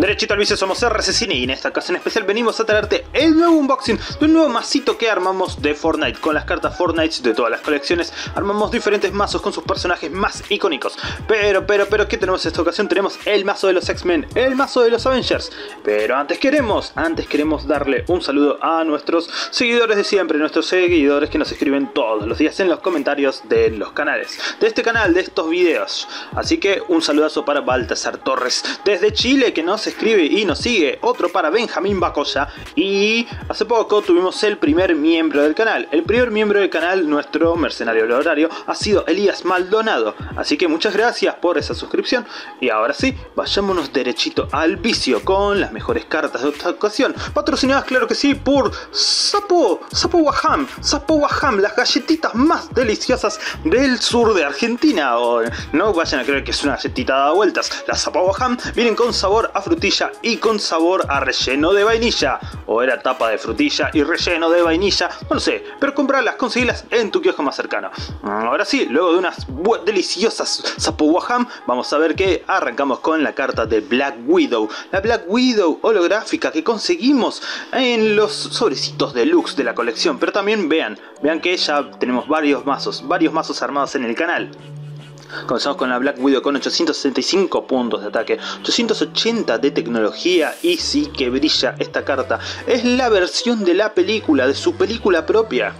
Derechito al vicio, somos RDC Cine y en esta ocasión especial venimos a traerte el nuevo unboxing de un nuevo masito que armamos de Fortnite. Con las cartas Fortnite de todas las colecciones armamos diferentes mazos con sus personajes más icónicos. Pero, ¿qué tenemos en esta ocasión? Tenemos el mazo de los X-Men, el mazo de los Avengers. Pero antes queremos darle un saludo a nuestros seguidores de siempre, nuestros seguidores que nos escriben todos los días en los comentarios de los canales, de este canal, de estos videos. Así que un saludazo para Baltasar Torres desde Chile, que nos escribe y nos sigue. Otro para Benjamín Bacoya. Y hace poco tuvimos el primer miembro del canal. El primer miembro del canal, nuestro mercenario honorario, ha sido Elías Maldonado. Así que muchas gracias por esa suscripción. Y ahora sí, vayámonos derechito al vicio con las mejores cartas de esta ocasión. Patrocinadas, claro que sí, por Sapo Guajam. Sapo Guajam, las galletitas más deliciosas del sur de Argentina. O no vayan a creer que es una galletita dada vueltas. Las Sapo Guajam vienen con sabor a frutilla y con sabor a relleno de vainilla, o era tapa de frutilla y relleno de vainilla, no lo sé, pero comprarlas, conseguirlas en tu kiosco más cercano. Ahora sí, luego de unas deliciosas Sapo Guajam, vamos a ver que arrancamos con la carta de Black Widow, la Black Widow holográfica que conseguimos en los sobrecitos deluxe de la colección, pero también vean que ya tenemos varios mazos armados en el canal. Comenzamos con la Black Widow con 865 puntos de ataque, 880 de tecnología, y sí que brilla esta carta. Es la versión de la película, de su película propia.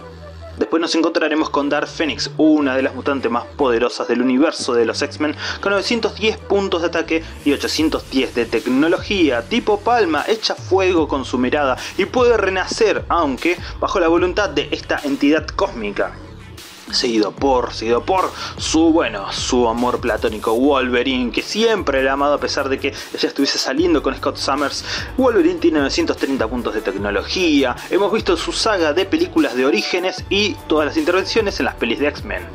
Después nos encontraremos con Dark Phoenix, una de las mutantes más poderosas del universo de los X-Men, con 910 puntos de ataque y 810 de tecnología. Tipo palma, echa fuego con su mirada y puede renacer, aunque bajo la voluntad de esta entidad cósmica. Seguido por su amor platónico Wolverine, que siempre la ha amado a pesar de que ella estuviese saliendo con Scott Summers. Wolverine tiene 930 puntos de tecnología. Hemos visto su saga de películas de orígenes y todas las intervenciones en las pelis de X-Men.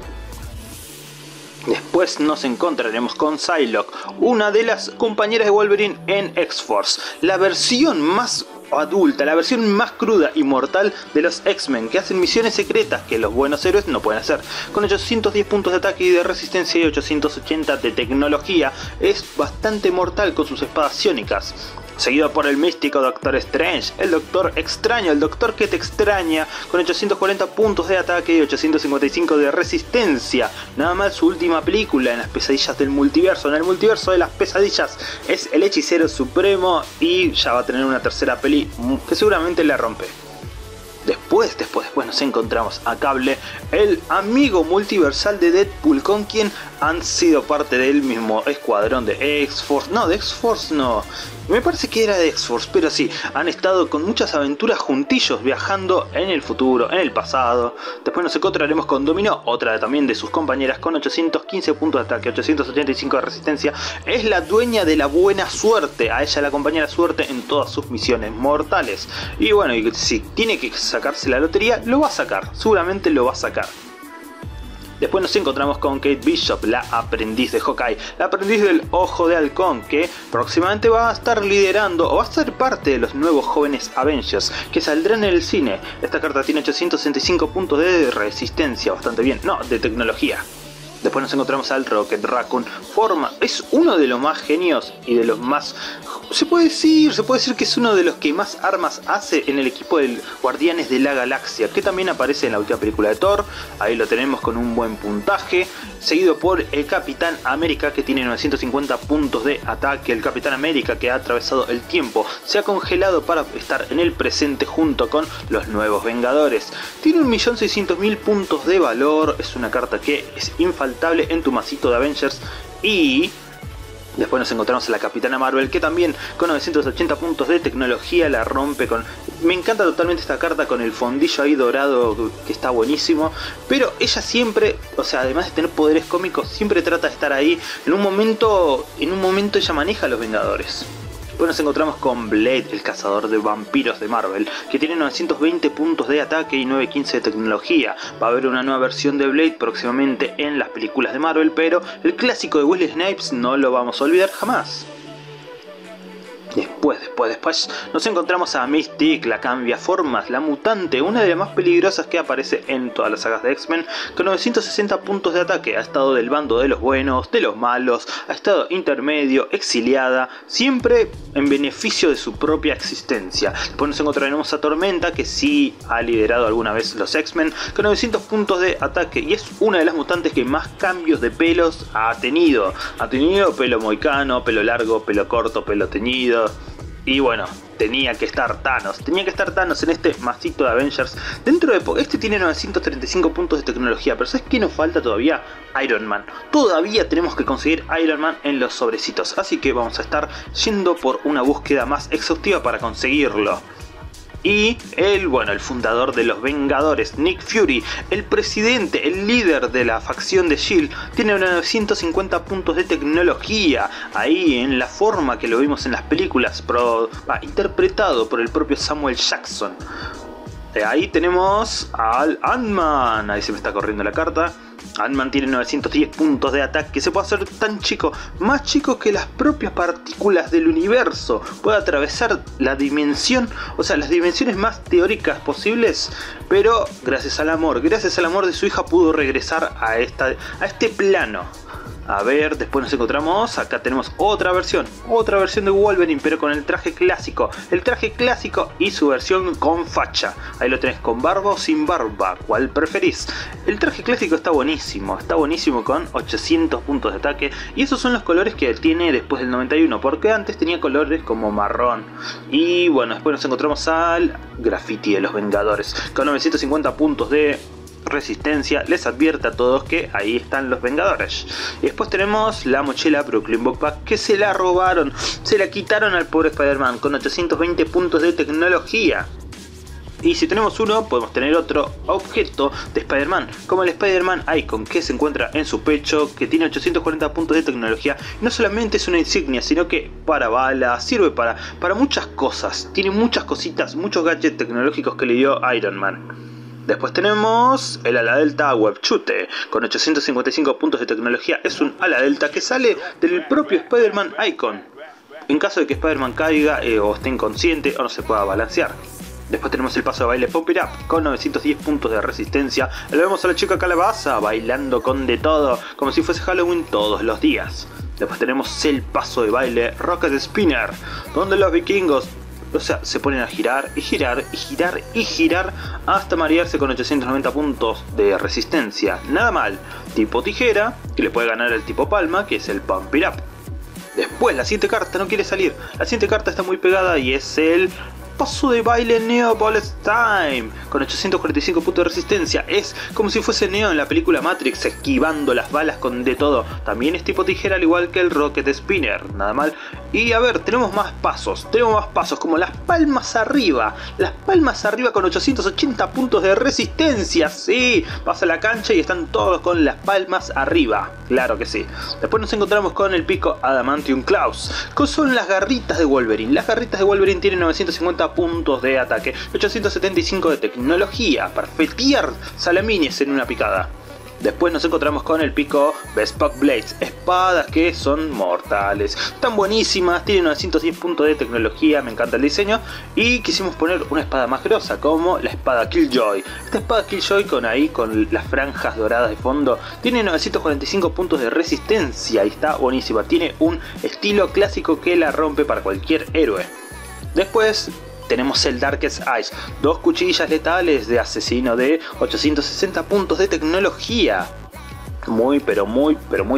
Después nos encontraremos con Psylocke, una de las compañeras de Wolverine en X-Force, la versión más adulta, la versión más cruda y mortal de los X-Men, que hacen misiones secretas que los buenos héroes no pueden hacer. Con 810 puntos de ataque y de resistencia y 880 de tecnología, es bastante mortal con sus espadas psiónicas. Seguido por el místico Doctor Strange, el Doctor Extraño, el Doctor que te extraña, con 840 puntos de ataque y 855 de resistencia. Nada más su última película, en las pesadillas del multiverso, en el multiverso de las pesadillas. Es el hechicero supremo y ya va a tener una tercera peli que seguramente la rompe. Después nos encontramos a Cable, el amigo multiversal de Deadpool, con quien han sido parte del mismo escuadrón de X-Force. No, de X-Force no. Me parece que era de X-Force, pero sí. Han estado con muchas aventuras juntillos, viajando en el futuro, en el pasado. Después nos encontraremos con Domino, otra también de sus compañeras, con 815 puntos de ataque, 885 de resistencia. Es la dueña de la buena suerte. A ella la acompaña la suerte en todas sus misiones mortales. Y bueno, si tiene que sacarse la lotería, lo va a sacar, seguramente lo va a sacar. Después nos encontramos con Kate Bishop, la aprendiz de Hawkeye, la aprendiz del Ojo de Halcón, que próximamente va a estar liderando o va a ser parte de los nuevos jóvenes Avengers que saldrán en el cine. Esta carta tiene 865 puntos de resistencia, bastante bien, no, de tecnología. Después nos encontramos al Rocket Raccoon. Es uno de los más genios y de los más... Se puede decir que es uno de los que más armas hace en el equipo del Guardianes de la Galaxia, que también aparece en la última película de Thor. Ahí lo tenemos con un buen puntaje. Seguido por el Capitán América, que tiene 950 puntos de ataque. El Capitán América, que ha atravesado el tiempo, se ha congelado para estar en el presente junto con los nuevos Vengadores. Tiene 1.600.000 puntos de valor. Es una carta que es infaltable en tu masito de Avengers. Y después nos encontramos a la Capitana Marvel, que también con 980 puntos de tecnología la rompe con... Me encanta totalmente esta carta con el fondillo ahí dorado, que está buenísimo. Pero ella siempre, o sea, además de tener poderes cómicos, siempre trata de estar ahí. En un momento ella maneja a los Vengadores. Después nos encontramos con Blade, el cazador de vampiros de Marvel, que tiene 920 puntos de ataque y 915 de tecnología. Va a haber una nueva versión de Blade próximamente en las películas de Marvel, pero el clásico de Wesley Snipes no lo vamos a olvidar jamás. Después nos encontramos a Mystique, la cambiaformas, la mutante, una de las más peligrosas que aparece en todas las sagas de X-Men, con 960 puntos de ataque. Ha estado del bando de los buenos, de los malos, ha estado intermedio, exiliada, siempre en beneficio de su propia existencia. Después nos encontraremos a Tormenta, que sí ha liderado alguna vez los X-Men, con 900 puntos de ataque, y es una de las mutantes que más cambios de pelos ha tenido. Ha tenido pelo moicano, pelo largo, pelo corto, pelo teñido. Y bueno, tenía que estar Thanos en este masito de Avengers. Dentro de poco, este tiene 935 puntos de tecnología, pero ¿sabes qué nos falta todavía? Iron Man. Todavía tenemos que conseguir Iron Man en los sobrecitos, así que vamos a estar yendo por una búsqueda más exhaustiva para conseguirlo. Y el fundador de los Vengadores, Nick Fury, el presidente, el líder de la facción de S.H.I.E.L.D., tiene 950 puntos de tecnología. Ahí, en la forma que lo vimos en las películas, interpretado por el propio Samuel Jackson. De ahí tenemos al Ant-Man. Ahí se me está corriendo la carta. Ant-Man tiene 910 puntos de ataque, que se puede hacer tan chico, más chico que las propias partículas del universo. Puede atravesar la dimensión, o sea, las dimensiones más teóricas posibles, pero gracias al amor de su hija pudo regresar a este plano. A ver, después nos encontramos, acá tenemos otra versión de Wolverine, pero con el traje clásico y su versión con facha. Ahí lo tenés, con barba o sin barba, ¿cuál preferís? El traje clásico está buenísimo con 800 puntos de ataque, y esos son los colores que tiene después del 91, porque antes tenía colores como marrón. Y bueno, después nos encontramos al Graffiti de los Vengadores, con 950 puntos de resistencia. Les advierte a todos que ahí están los Vengadores. Y después tenemos la mochila Brooklyn Backpack, que se la robaron, se la quitaron al pobre Spider-Man, con 820 puntos de tecnología. Y si tenemos uno, podemos tener otro objeto de Spider-Man, como el Spider-Man Icon, que se encuentra en su pecho, que tiene 840 puntos de tecnología. No solamente es una insignia, sino que para balas, sirve para muchas cosas. Tiene muchas cositas, muchos gadgets tecnológicos que le dio Iron Man. Después tenemos el ala delta Webchute, con 855 puntos de tecnología. Es un ala delta que sale del propio Spider-Man Icon, en caso de que Spider-Man caiga o esté inconsciente o no se pueda balancear. Después tenemos el paso de baile Pump It Up, con 910 puntos de resistencia. Lo vemos a la chica calabaza bailando con de todo, como si fuese Halloween todos los días. Después tenemos el paso de baile Rocket Spinner, donde los vikingos se ponen a girar hasta marearse, con 890 puntos de resistencia. Nada mal. Tipo tijera, que le puede ganar el tipo palma, que es el Pump It Up. Después, la siguiente carta no quiere salir. La siguiente carta está muy pegada y es el paso de baile Neo Bullet Time, con 845 puntos de resistencia. Es como si fuese Neo en la película Matrix, esquivando las balas con de todo. También es tipo tijera, al igual que el Rocket Spinner, nada mal. Y a ver, tenemos más pasos, como las palmas arriba con 880 puntos de resistencia. Sí, pasa la cancha y están todos con las palmas arriba, claro que sí. Después nos encontramos con el pico Adamantium Claws, que son las garritas de Wolverine. Las garritas de Wolverine tienen 950 puntos de ataque, 875 de tecnología, para fetear salamines en una picada. Después nos encontramos con el pico Bespoke Blades, espadas que son mortales, están buenísimas, tienen 910 puntos de tecnología, me encanta el diseño. Y quisimos poner una espada más grosa, como la espada Killjoy. Esta espada Killjoy con las franjas doradas de fondo, tiene 945 puntos de resistencia y está buenísima, tiene un estilo clásico que la rompe para cualquier héroe. Después tenemos el Darkest Eyes, dos cuchillas letales de asesino de 860 puntos de tecnología. Muy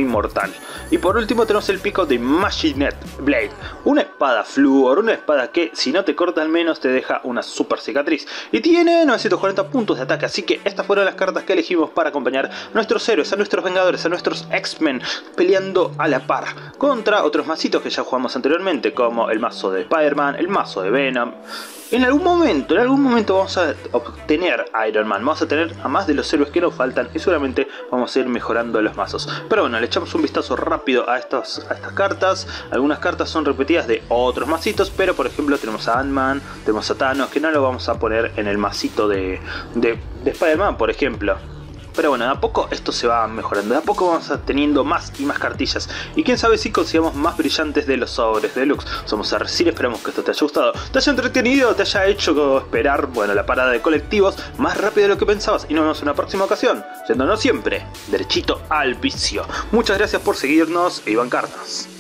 mortal. Y por último tenemos el pico de Machinet Blade, una espada flúor, una espada que si no te corta al menos te deja una super cicatriz, y tiene 940 puntos de ataque. Así que estas fueron las cartas que elegimos para acompañar a nuestros héroes, a nuestros Vengadores, a nuestros X-Men, peleando a la par contra otros mazitos que ya jugamos anteriormente, como el mazo de Spider-Man, el mazo de Venom. En algún momento vamos a obtener a Iron Man, vamos a tener a más de los héroes que nos faltan y seguramente vamos a ir mejorando los mazos. Pero bueno, le echamos un vistazo rápido a estas cartas. Algunas cartas son repetidas de otros mazitos, pero por ejemplo tenemos a Ant-Man, tenemos a Thanos, que no lo vamos a poner en el macito de Spider-Man, por ejemplo. Pero bueno, de a poco esto se va mejorando, de a poco vamos teniendo más y más cartillas, y quién sabe si consigamos más brillantes de los sobres deluxe. Somos RDC, esperamos que esto te haya gustado, te haya entretenido, te haya hecho esperar, bueno, la parada de colectivos más rápido de lo que pensabas, y nos vemos en una próxima ocasión, yéndonos siempre derechito al vicio. Muchas gracias por seguirnos y bancarnos.